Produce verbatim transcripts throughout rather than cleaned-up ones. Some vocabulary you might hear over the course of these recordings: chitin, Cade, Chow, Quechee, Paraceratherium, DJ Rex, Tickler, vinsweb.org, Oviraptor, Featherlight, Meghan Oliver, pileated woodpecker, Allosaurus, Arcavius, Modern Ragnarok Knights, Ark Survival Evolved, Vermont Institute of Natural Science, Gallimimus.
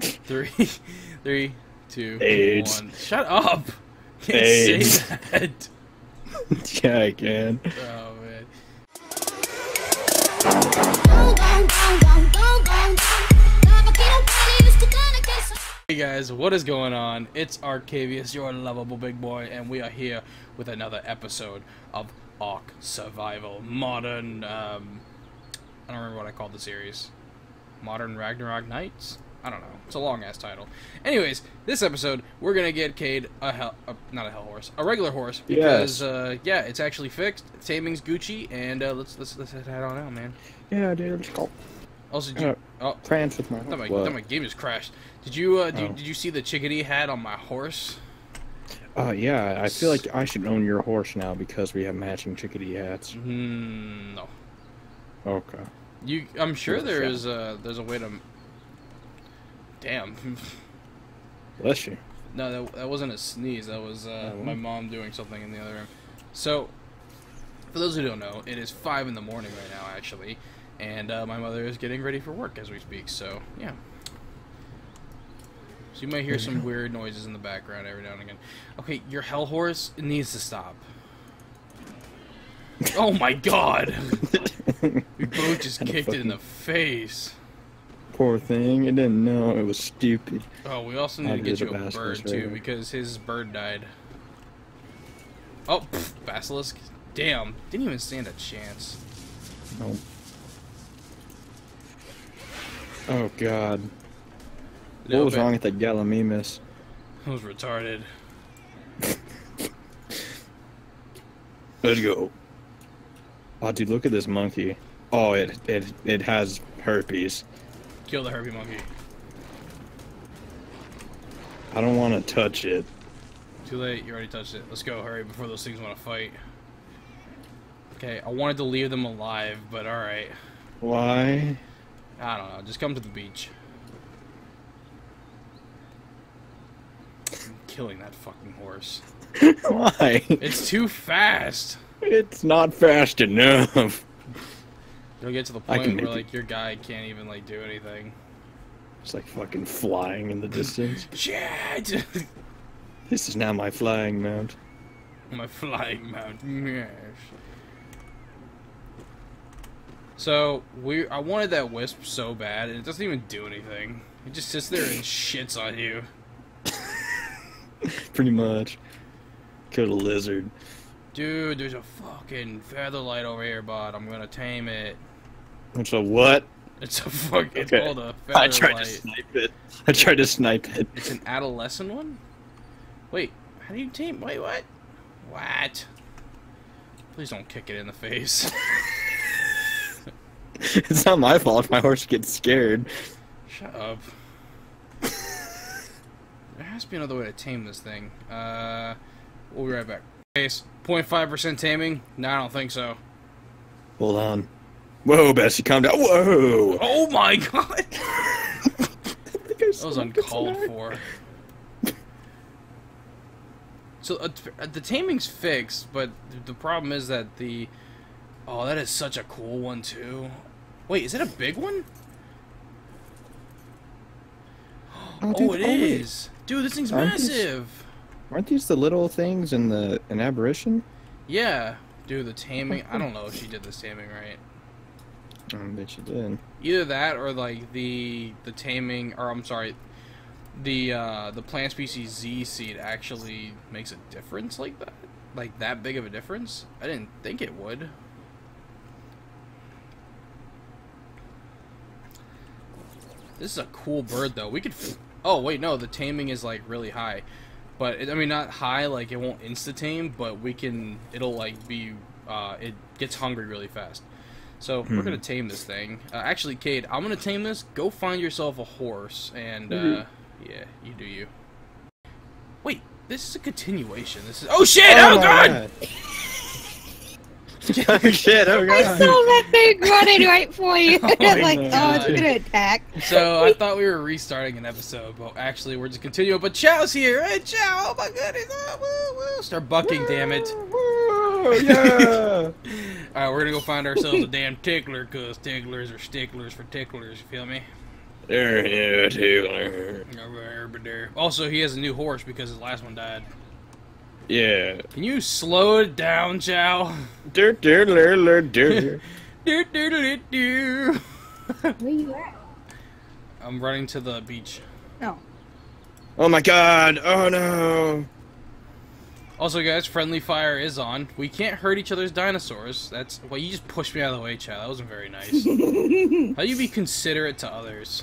three, three, two, AIDS. one. Shut up! Can't AIDS. say that. Yeah, I can. Oh man. Hey guys, what is going on? It's Arcavius, your lovable big boy, and we are here with another episode of Ark Survival Modern. Um, I don't remember what I called the series. Modern Ragnarok Nights? I don't know. It's a long-ass title. Anyways, this episode, we're going to get Cade a hell... A, not a hell horse. A regular horse. Because, yes. uh, yeah, it's actually fixed. Taming's Gucci, and uh, let's, let's let's head on out, man. Yeah, dude. Let's go. Also, did you... Oh, France with my... I thought my, thought my game just crashed. Did you, uh, did, oh. you, did you see the chickadee hat on my horse? Uh, yeah. I feel like I should own your horse now because we have matching chickadee hats. Mm, no. Okay. You, I'm sure there is a there's a way to. Damn. Bless you. No, that that wasn't a sneeze. That was uh, my mom doing something in the other room. So, for those who don't know, it is five in the morning right now, actually, and uh, my mother is getting ready for work as we speak. So, yeah. So you might hear some weird noises in the background every now and again. Okay, your hell horse needs to stop. Oh my God. We both just kicked fucking... it in the face. Poor thing. It didn't know. It was stupid. Oh, we also need I to get you a bird, too, right because his bird died. Oh, pff, basilisk. Damn. Didn't even stand a chance. No. Oh, God. No, what was wrong with that Gallimimus? It was retarded. Let's go. Oh, dude, look at this monkey. Oh, it it it has herpes. Kill the herpy monkey. I don't want to touch it. Too late. You already touched it. Let's go. Hurry before those things want to fight. Okay, I wanted to leave them alive, but all right. Why? I don't know. Just come to the beach. I'm killing that fucking horse. Why? It's too fast. It's not fast enough. You'll get to the point where, like, it. your guy can't even, like, do anything. It's like fucking flying in the distance. Yeah! This is now my flying mount. My flying mount, yes. So, we, I wanted that wisp so bad, and it doesn't even do anything. It just sits there and shits on you. Pretty much. Killed a lizard. Dude, there's a fucking featherlight over here, bud. I'm gonna tame it. It's a what? It's a fucking. Okay. It's called a featherlight. I tried to snipe it. I tried to snipe it. It's an adolescent one? Wait, how do you tame? Wait, what? What? Please don't kick it in the face. It's not my fault if my horse gets scared. Shut up. There has to be another way to tame this thing. Uh, we'll be right back. zero point five percent taming? No, I don't think so. Hold on. Whoa, Bessie, calm down. Whoa! Oh my God! That was uncalled for. So, uh, the taming's fixed, but the problem is that the... Oh, that is such a cool one, too. Wait, is it a big one? Oh, dude, oh it oh, is! Wait. Dude, this thing's I'm massive! Just... Aren't these the little things in the in aberration? Yeah, dude. The taming. I don't know if she did this taming right. I bet she did. Either that, or like the the taming, or I'm sorry, the uh, the plant species Z seed actually makes a difference like that, like that big of a difference. I didn't think it would. This is a cool bird, though. We could. F oh wait, no. The taming is like really high. But, it, I mean, not high, like, it won't insta-tame, but we can, it'll, like, be, uh, it gets hungry really fast. So, hmm. we're gonna tame this thing. Uh, actually, Cade, I'm gonna tame this. Go find yourself a horse, and, uh, yeah, you do you. Wait, this is a continuation. This is, oh, shit! Oh, oh God! God. Oh, shit, oh, God! I saw that thing running right for you, oh, and I'm like, oh, it's gonna attack. So, I thought we were restarting an episode, but actually, we're just continuing. But Chow's here! Hey, Chow! Oh my goodness! Oh, woo, woo. Start bucking, woo, damn it. Woo, yeah! Alright, we're gonna go find ourselves a damn tickler, because ticklers are sticklers for ticklers, you feel me? There he is. Also, he has a new horse because his last one died. Yeah. Can you slow it down, Chow? Where you at? I'm running to the beach. No. Oh my god! Oh no! Also, guys, friendly fire is on. We can't hurt each other's dinosaurs. That's well. You just pushed me out of the way, Chow. That wasn't very nice. How do you be considerate to others?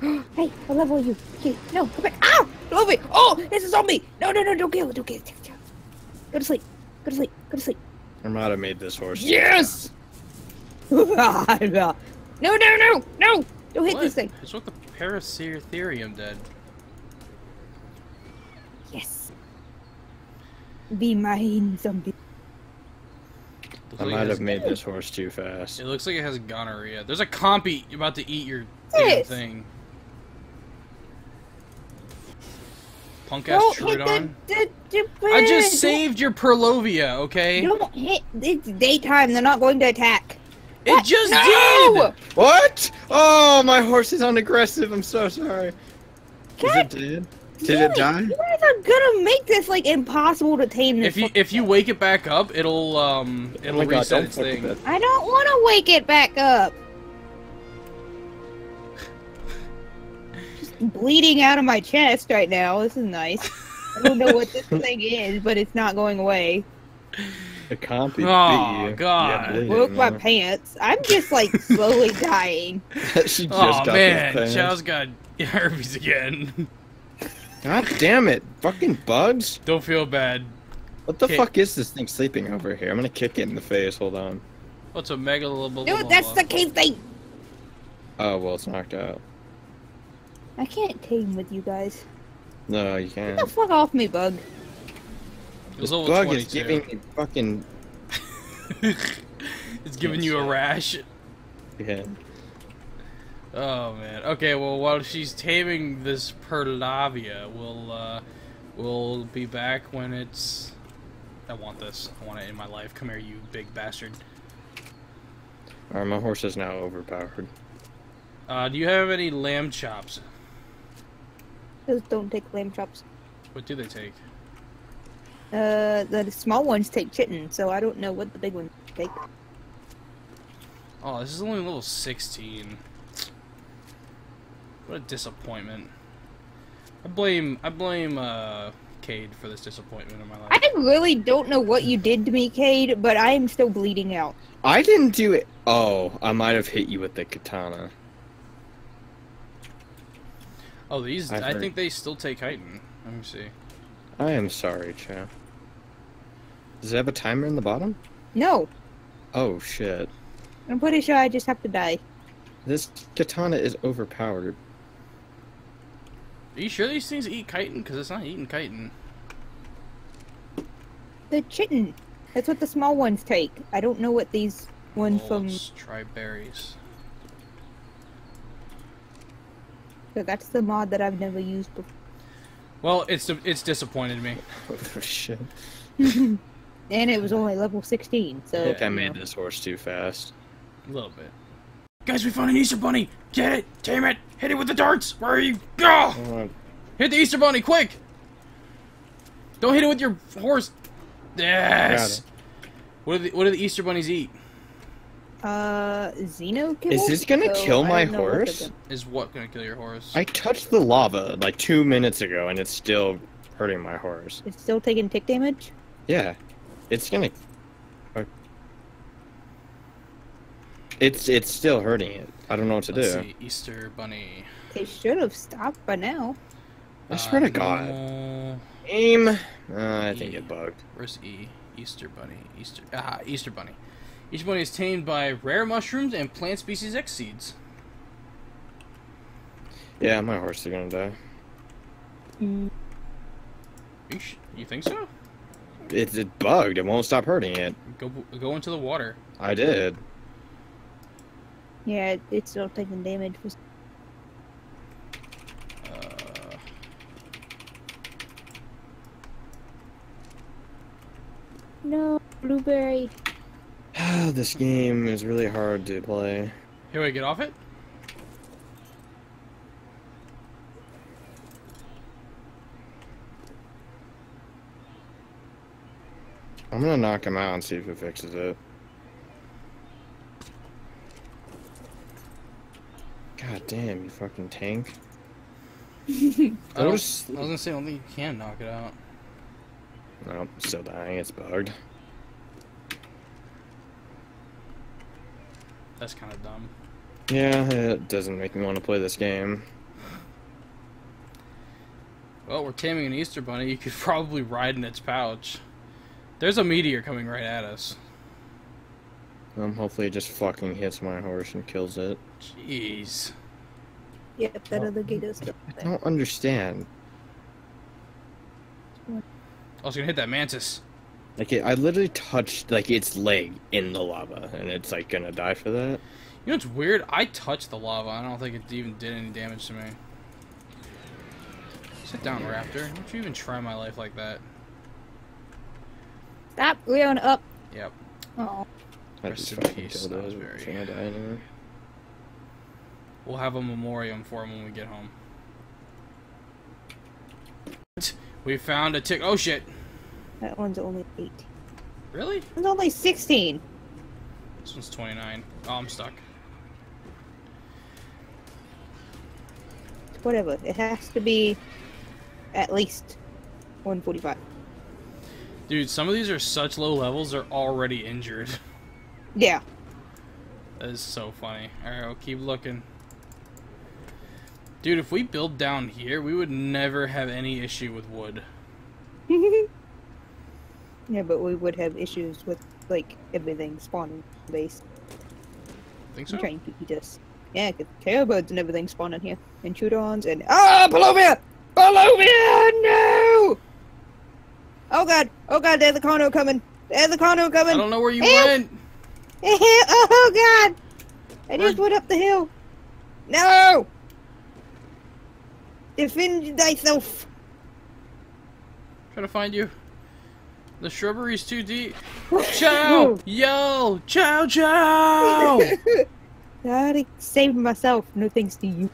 Hey, I level you. Hey, no, come back. Ow! Love it. Oh, this is on me. No, no, no, don't kill it. Don't kill it. Go to sleep. Go to sleep. Go to sleep. Armada made this horse. Yes. no, no, no, no! Don't hit what? This thing. It's with the Paraceratherium dead. Yes. Be mine, zombie. I like might have made this horse too fast. It looks like it has gonorrhea. There's a compy about to eat your thing. Punk ass Trudon. I just saved your Perlovia, okay? Don't hit. It's daytime. They're not going to attack. It what? just no! did! What? Oh, my horse is unaggressive. I'm so sorry. Cat? Is it dead? Did really? it die? You guys are gonna make this like impossible to tame. This if you if you wake it back up, it'll um it'll oh God, reset its thing. It I don't want to wake it back up. Just bleeding out of my chest right now. This is nice. I don't know what this thing is, but it's not going away. It can't be. Oh God! Yeah, broke my pants. I'm just like slowly dying. she just oh got man, Chow's got herpes again. God damn it! Fucking bugs! Don't feel bad. What the Kay. fuck is this thing sleeping over here? I'm gonna kick it in the face, hold on. What's a megalobal? Dude, that's the cave thing! Oh, well, it's knocked out. I can't tame with you guys. No, you can't. Get the fuck off me, bug. This bug is giving you fucking... it's giving you a rash. Yeah. Oh man. Okay. Well, while she's taming this Perlavia, we'll uh, we'll be back when it's. I want this. I want it in my life. Come here, you big bastard. All right, my horse is now overpowered. Uh, do you have any lamb chops? Those don't take lamb chops. What do they take? Uh, the small ones take chitin, so I don't know what the big ones take. Oh, this is only level sixteen. What a disappointment. I blame I blame uh Cade for this disappointment in my life. I really don't know what you did to me, Cade, but I am still bleeding out. I didn't do it. Oh, I might have hit you with the katana. Oh, these I, I think they still take heighten. Let me see. I am sorry, Chow. Does it have a timer in the bottom? No. Oh shit. I'm pretty sure I just have to die. This katana is overpowered. Are you sure these things eat chitin? Because it's not eating chitin. The chitin. That's what the small ones take. I don't know what these ones oh, from... Let's try berries. So that's the mod that I've never used before. Well, it's it's disappointed me. Oh, shit. And it was only level sixteen, so... I think I made know. this horse too fast. A little bit. Guys, we found an Easter bunny! Get it! Tame it! Hit it with the darts! Where are you? Go! Oh. Hit the Easter bunny, quick! Don't hit it with your horse! Yes! What do the, what do the Easter bunnies eat? Uh, Xeno kibble? Is this gonna so kill my horse? Is what gonna kill your horse? I touched the lava like two minutes ago and it's still hurting my horse. It's still taking tick damage? Yeah. It's gonna... It's it's still hurting it. I don't know what to Let's do. See, Easter bunny. They should have stopped by now. I uh, swear to God. No. Aim. Uh, I e. think it bugged. Where's E? Easter bunny. Easter. Ah, Easter bunny. Easter bunny is tamed by rare mushrooms and plant species X seeds. Yeah, my horse is gonna die. Mm. You, you think so? It's it bugged. It won't stop hurting it. Go go into the water. I did. Yeah, it's still taking damage. Uh, no, blueberry. This game is really hard to play. Here, wait, get off it? I'm gonna knock him out and see if it fixes it. God damn, you fucking tank. I, I was gonna say, I don't think you can knock it out. No, I'm still dying, it's bugged. That's kind of dumb. Yeah, it doesn't make me want to play this game. Well, we're taming an Easter bunny. You could probably ride in its pouch. There's a meteor coming right at us. Um, hopefully it just fucking hits my horse and kills it. Jeez. Yep, that other gator's still there. I don't understand. What? I was gonna hit that mantis. Like, it, I literally touched, like, its leg in the lava, and it's, like, gonna die for that. You know what's weird? I touched the lava. I don't think it even did any damage to me. Sit down, Raptor. Don't you even try my life like that. Stop going up. Yep. Oh. Rest in peace. That was very good. We'll have a memoriam for him when we get home. We found a tick. Oh, shit. That one's only eight. Really? It's only sixteen. This one's twenty-nine. Oh, I'm stuck. Whatever. It has to be at least one forty-five. Dude, some of these are such low levels, they're already injured. Yeah. That is so funny. Alright, I'll keep looking. Dude, if we build down here, we would never have any issue with wood. Yeah, but we would have issues with, like, everything spawning base. Think so? I'm trying to eat us. Yeah, because caribou's and everything spawn in here. And chudons and... Ah, oh, Palomia! Palomia! No! Oh, God. Oh, God, there's a Kano coming. There's a Kano coming. I don't know where you Help! went. Oh, God. I where? just went up the hill. No! Defend thyself. Try to find you. The shrubbery's too deep. Chow! Yo! Chow, Chow! I saved myself. No thanks to you.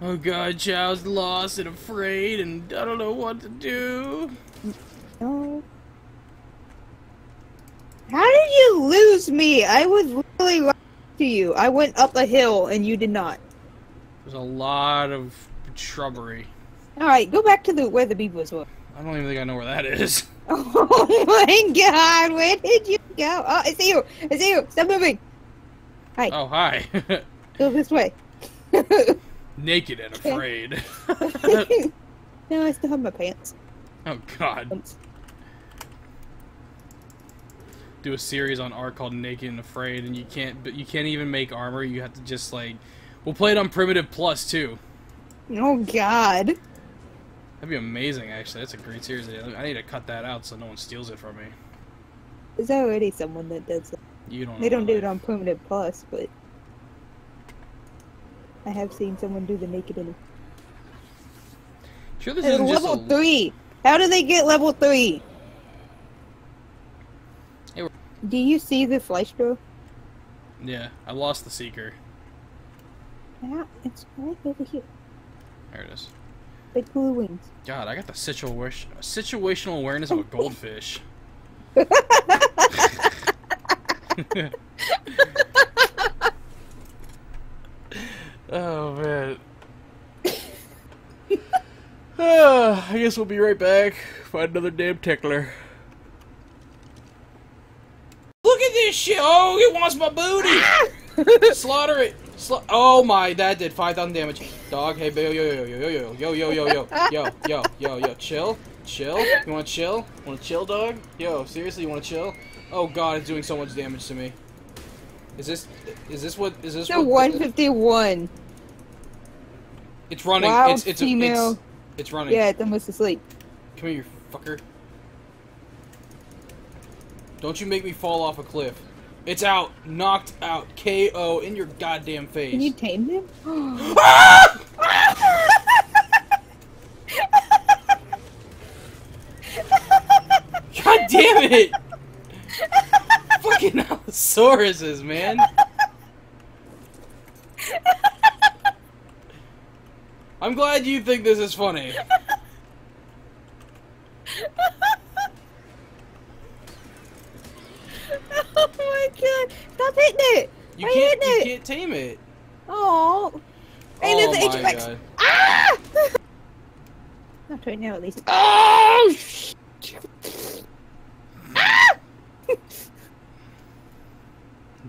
Oh god, Chow's lost and afraid and I don't know what to do. No. How did you lose me? I was really right to you. I went up a hill and you did not. There's a lot of shrubbery. Alright, go back to the where the beavers were. I don't even think I know where that is. Oh my god, where did you go? Oh, I see you! I see you! Stop moving! Hi. Oh, hi. Go this way. Naked and afraid. No, I still have my pants. Oh, god. Oops. Do a series on Ark called Naked and Afraid, and you can't you can't even make armor. You have to just, like... We'll play it on Primitive Plus, too. Oh, god. That'd be amazing, actually. That's a great series idea. I need to cut that out so no one steals it from me. There's already someone that does that. You don't they don't do life. it on Primitive Plus, but... I have seen someone do the naked in Sure, this is level just a... three! How do they get level three? Hey, do you see the flesh bro? Yeah, I lost the Seeker. Yeah, it's right over here. There it is. Big blue wings. God, I got the situa situational awareness of a goldfish. Oh, man. uh, I guess we'll be right back. Find another damn tickler. Look at this shit! Oh, it wants my booty! Slaughter it! Sla oh my, that did five thousand damage. Dog, hey, yo, yo, yo, yo, yo, yo, yo, yo, yo, yo, yo, yo, yo, chill, chill. You wanna chill? Wanna chill, dog? Yo, seriously, you wanna chill? Oh god, it's doing so much damage to me. Is this, is this what, is this? The one fifty-one. It's running. Wow, it's it's, female. it's it's running. Yeah, it's almost asleep. Come here, you fucker! Don't you make me fall off a cliff. It's out, knocked out, K O in your goddamn face. Can you tame him? Ah! God damn it! Fucking Allosauruses, man. I'm glad you think this is funny. Stop hitting it! You, can't, hitting you it? can't tame it. Oh. Hey, oh there's the H X. Ah! Not right now, at least. Oh! Ah!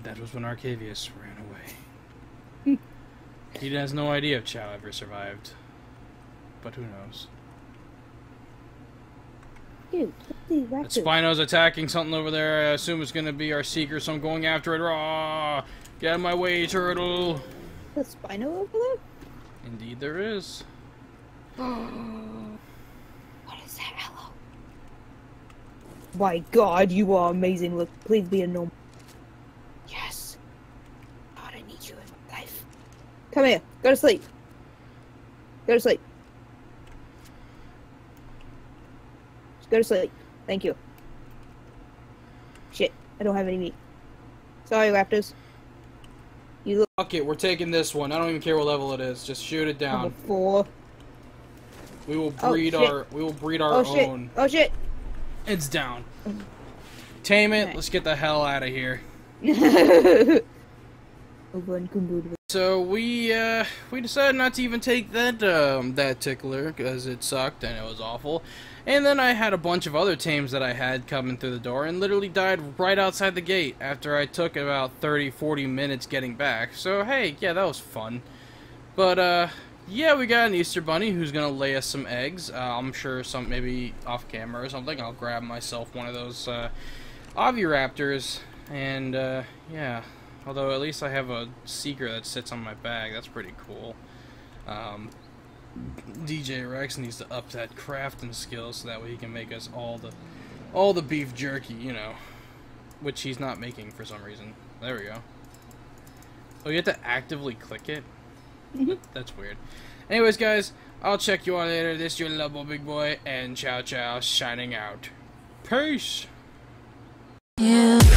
That was when Arcavius ran away. He has no idea if Chow ever survived. But who knows? Dude, that Spino's attacking something over there. I assume it's gonna be our seeker, so I'm going after it. Raw! Get out of my way, turtle! The Spino over there? Indeed, there is. What is that, hello? My God, you are amazing. Look, please be a normal. Yes. God, I need you in my life. Come here. Go to sleep. Go to sleep. Go to sleep. Thank you. Shit, I don't have any meat. Sorry, raptors. You look. Fuck it, we're taking this one. I don't even care what level it is. Just shoot it down. Number four. We will breed oh, our. We will breed our oh, shit. own. Oh shit! It's down. Tame it. Right. Let's get the hell out of here. So we uh, we decided not to even take that um, that tickler because it sucked and it was awful. And then I had a bunch of other tames that I had coming through the door and literally died right outside the gate after I took about thirty forty minutes getting back. So hey, yeah, that was fun. But uh, yeah, we got an Easter bunny who's gonna lay us some eggs. Uh, I'm sure some maybe off camera or something. I'll grab myself one of those uh, Oviraptors and uh, yeah. Although at least I have a seeker that sits on my bag. That's pretty cool. Um, D J Rex needs to up that crafting skill so that way he can make us all the all the beef jerky, you know, which he's not making for some reason. There we go. Oh, you have to actively click it? That's weird. Anyways, guys, I'll check you on later. This is your lovable big boy, and Chow Chow shining out. Peace! Yeah.